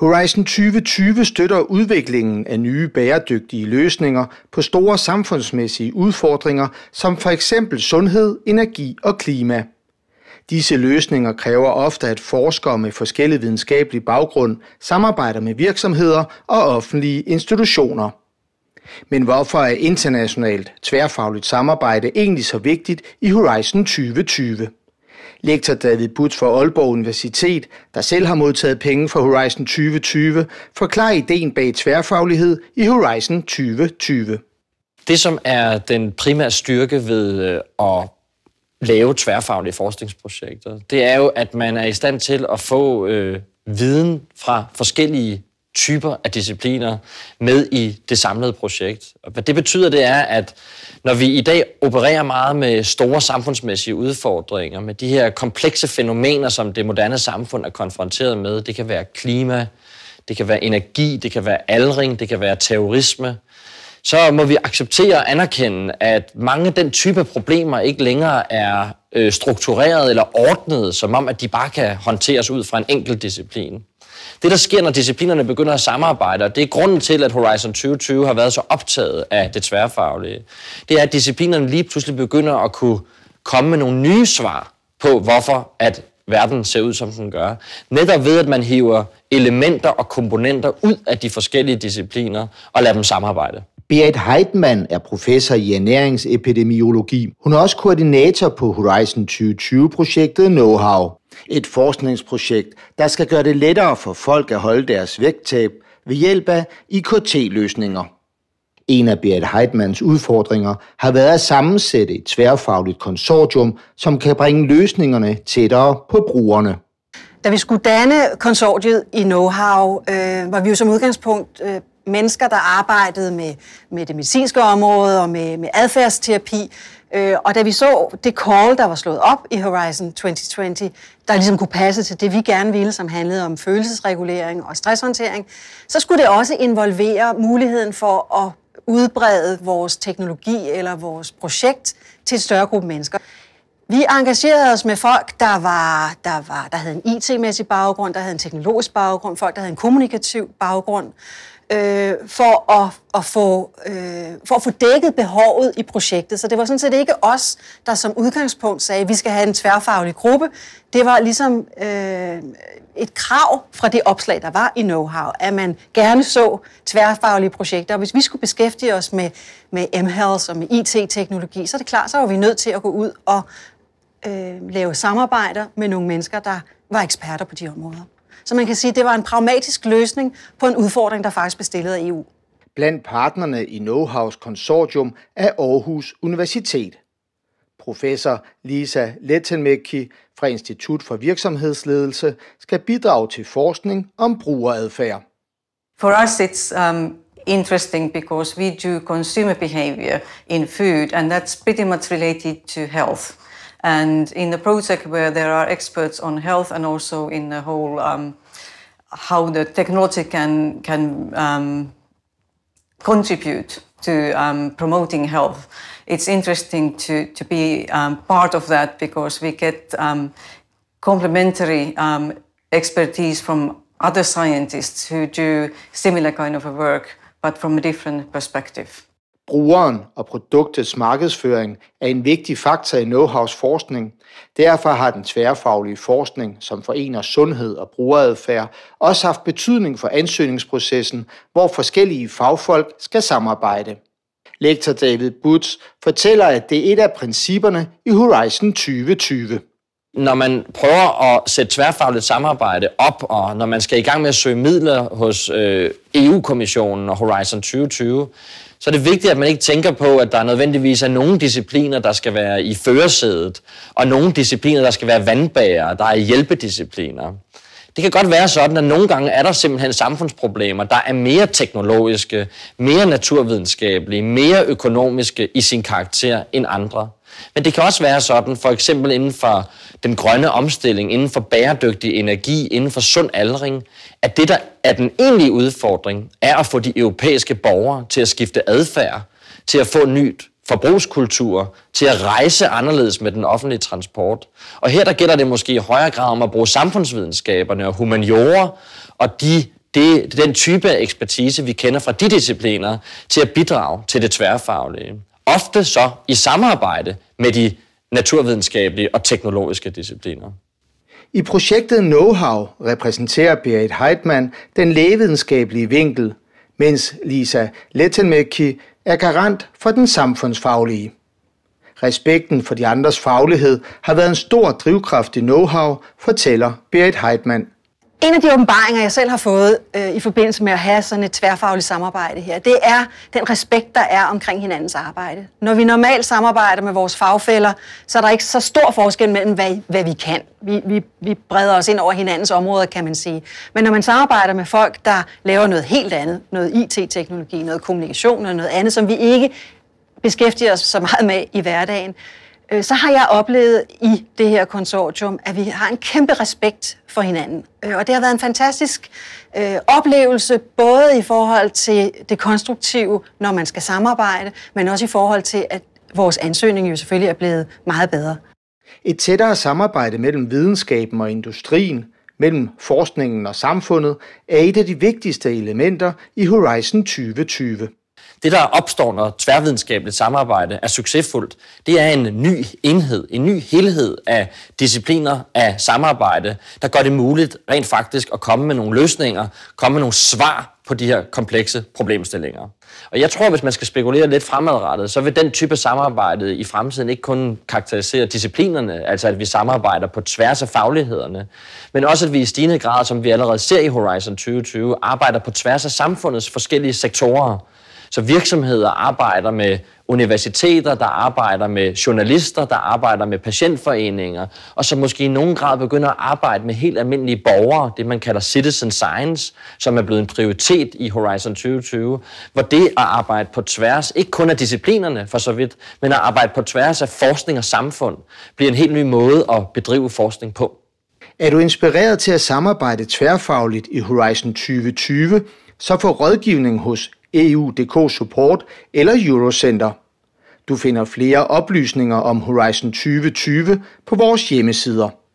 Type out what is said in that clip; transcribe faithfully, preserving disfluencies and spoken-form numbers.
Horizon tyve tyve støtter udviklingen af nye bæredygtige løsninger på store samfundsmæssige udfordringer, som for eksempel sundhed, energi og klima. Disse løsninger kræver ofte, at forskere med forskellig videnskabelig baggrund samarbejder med virksomheder og offentlige institutioner. Men hvorfor er internationalt tværfagligt samarbejde egentlig så vigtigt i Horizon tyve tyve? Lektor David Budtz fra Aalborg Universitet, der selv har modtaget penge fra Horizon tyve tyve, forklarer ideen bag tværfaglighed i Horizon tyve tyve. Det, som er den primære styrke ved at lave tværfaglige forskningsprojekter, det er jo, at man er i stand til at få øh, viden fra forskellige typer af discipliner med i det samlede projekt. Og hvad det betyder, det er, at når vi i dag opererer meget med store samfundsmæssige udfordringer, med de her komplekse fænomener, som det moderne samfund er konfronteret med, det kan være klima, det kan være energi, det kan være aldring, det kan være terrorisme, så må vi acceptere og anerkende, at mange af den type problemer ikke længere er øh, struktureret eller ordnet, som om at de bare kan håndteres ud fra en enkelt disciplin. Det, der sker, når disciplinerne begynder at samarbejde, og det er grunden til, at Horizon tyve tyve har været så optaget af det tværfaglige, det er, at disciplinerne lige pludselig begynder at kunne komme med nogle nye svar på, hvorfor at verden ser ud, som den gør. Netop ved, at man hiver elementer og komponenter ud af de forskellige discipliner og lader dem samarbejde. Berit Heitmann er professor i ernæringsepidemiologi. Hun er også koordinator på Horizon tyve tyve-projektet NoHow. Et forskningsprojekt, der skal gøre det lettere for folk at holde deres vægttab ved hjælp af I K T-løsninger. En af Berit Heitmanns udfordringer har været at sammensætte et tværfagligt konsortium, som kan bringe løsningerne tættere på brugerne. Da vi skulle danne konsortiet i NoHow, øh, var vi jo som udgangspunkt øh, mennesker, der arbejdede med, med det medicinske område og med, med adfærdsterapi. Og da vi så det call, der var slået op i Horizon tyve tyve, der ligesom kunne passe til det, vi gerne ville, som handlede om følelsesregulering og stresshåndtering, så skulle det også involvere muligheden for at udbrede vores teknologi eller vores projekt til et større gruppe mennesker. Vi engagerede os med folk, der, var, der, var, der havde en I T-mæssig baggrund, der havde en teknologisk baggrund, folk, der havde en kommunikativ baggrund, Øh, for, at, at få, øh, for at få dækket behovet i projektet. Så det var sådan set ikke os, der som udgangspunkt sagde, at vi skal have en tværfaglig gruppe. Det var ligesom øh, et krav fra det opslag, der var i NoHow, at man gerne så tværfaglige projekter. Og hvis vi skulle beskæftige os med, med M-Health og med I T-teknologi, så er det klart, så var vi nødt til at gå ud og øh, lave samarbejder med nogle mennesker, der var eksperter på de områder. Så man kan sige, at det var en pragmatisk løsning på en udfordring, der faktisk blev stillet af E U. Blandt partnerne i NoHows konsortium er Aarhus Universitet. Professor Lisa Lähteenmäki fra Institut for Virksomhedsledelse skal bidrage til forskning om brugeradfærd. For os er det interesting because we do consumer behavior in food, and that's pretty much related to health. And in the project where there are experts on health and also in the whole um, how the technology can, can um, contribute to um, promoting health, it's interesting to, to be um, part of that because we get um, complementary um, expertise from other scientists who do similar kind of work but from a different perspective. Brugeren og produktets markedsføring er en vigtig faktor i NoHows forskning. Derfor har den tværfaglige forskning, som forener sundhed og brugeradfærd, også haft betydning for ansøgningsprocessen, hvor forskellige fagfolk skal samarbejde. Lektor David Budtz fortæller, at det er et af principperne i Horizon tyve tyve. Når man prøver at sætte tværfagligt samarbejde op, og når man skal i gang med at søge midler hos øh, E U-kommissionen og Horizon tyve tyve, så er det vigtigt, at man ikke tænker på, at der nødvendigvis er nogle discipliner, der skal være i førersædet, og nogle discipliner, der skal være vandbærere, der er hjælpediscipliner. Det kan godt være sådan, at nogle gange er der simpelthen samfundsproblemer, der er mere teknologiske, mere naturvidenskabelige, mere økonomiske i sin karakter end andre. Men det kan også være sådan, for eksempel inden for den grønne omstilling, inden for bæredygtig energi, inden for sund aldring, at det, der er den egentlige udfordring, er at få de europæiske borgere til at skifte adfærd, til at få nyt forbrugskultur, til at rejse anderledes med den offentlige transport. Og her der gælder det måske i højere grad om at bruge samfundsvidenskaberne og humaniora og de det, den type af ekspertise, vi kender fra de discipliner, til at bidrage til det tværfaglige. Ofte så i samarbejde med de naturvidenskabelige og teknologiske discipliner. I projektet NoHow repræsenterer Berit Heitmann den lægevidenskabelige vinkel, mens Lisa Lähteenmäki er garant for den samfundsfaglige. Respekten for de andres faglighed har været en stor drivkraft i NoHow, fortæller Berit Heitmann. En af de åbenbaringer, jeg selv har fået øh, i forbindelse med at have sådan et tværfagligt samarbejde her, det er den respekt, der er omkring hinandens arbejde. Når vi normalt samarbejder med vores fagfæller, så er der ikke så stor forskel mellem, hvad, hvad vi kan. Vi, vi, vi breder os ind over hinandens områder, kan man sige. Men når man samarbejder med folk, der laver noget helt andet, noget I T-teknologi, noget kommunikation og noget andet, som vi ikke beskæftiger os så meget med i hverdagen, så har jeg oplevet i det her konsortium, at vi har en kæmpe respekt for hinanden. Og det har været en fantastisk øh, oplevelse, både i forhold til det konstruktive, når man skal samarbejde, men også i forhold til, at vores ansøgning jo selvfølgelig er blevet meget bedre. Et tættere samarbejde mellem videnskaben og industrien, mellem forskningen og samfundet, er et af de vigtigste elementer i Horizon tyve tyve. Det, der opstår, når tværvidenskabeligt samarbejde er succesfuldt, det er en ny enhed, en ny helhed af discipliner af samarbejde, der gør det muligt rent faktisk at komme med nogle løsninger, komme med nogle svar på de her komplekse problemstillinger. Og jeg tror, hvis man skal spekulere lidt fremadrettet, så vil den type samarbejde i fremtiden ikke kun karakterisere disciplinerne, altså at vi samarbejder på tværs af faglighederne, men også at vi i stigende grad, som vi allerede ser i Horizon tyve tyve, arbejder på tværs af samfundets forskellige sektorer. Så virksomheder arbejder med universiteter, der arbejder med journalister, der arbejder med patientforeninger, og som måske i nogen grad begynder at arbejde med helt almindelige borgere, det man kalder citizen science, som er blevet en prioritet i Horizon tyve tyve, hvor det at arbejde på tværs, ikke kun af disciplinerne for så vidt, men at arbejde på tværs af forskning og samfund, bliver en helt ny måde at bedrive forskning på. Er du inspireret til at samarbejde tværfagligt i Horizon tyve tyve, så får rådgivning hos E U D K Support eller Eurocenter. Du finder flere oplysninger om Horizon tyve tyve på vores hjemmesider.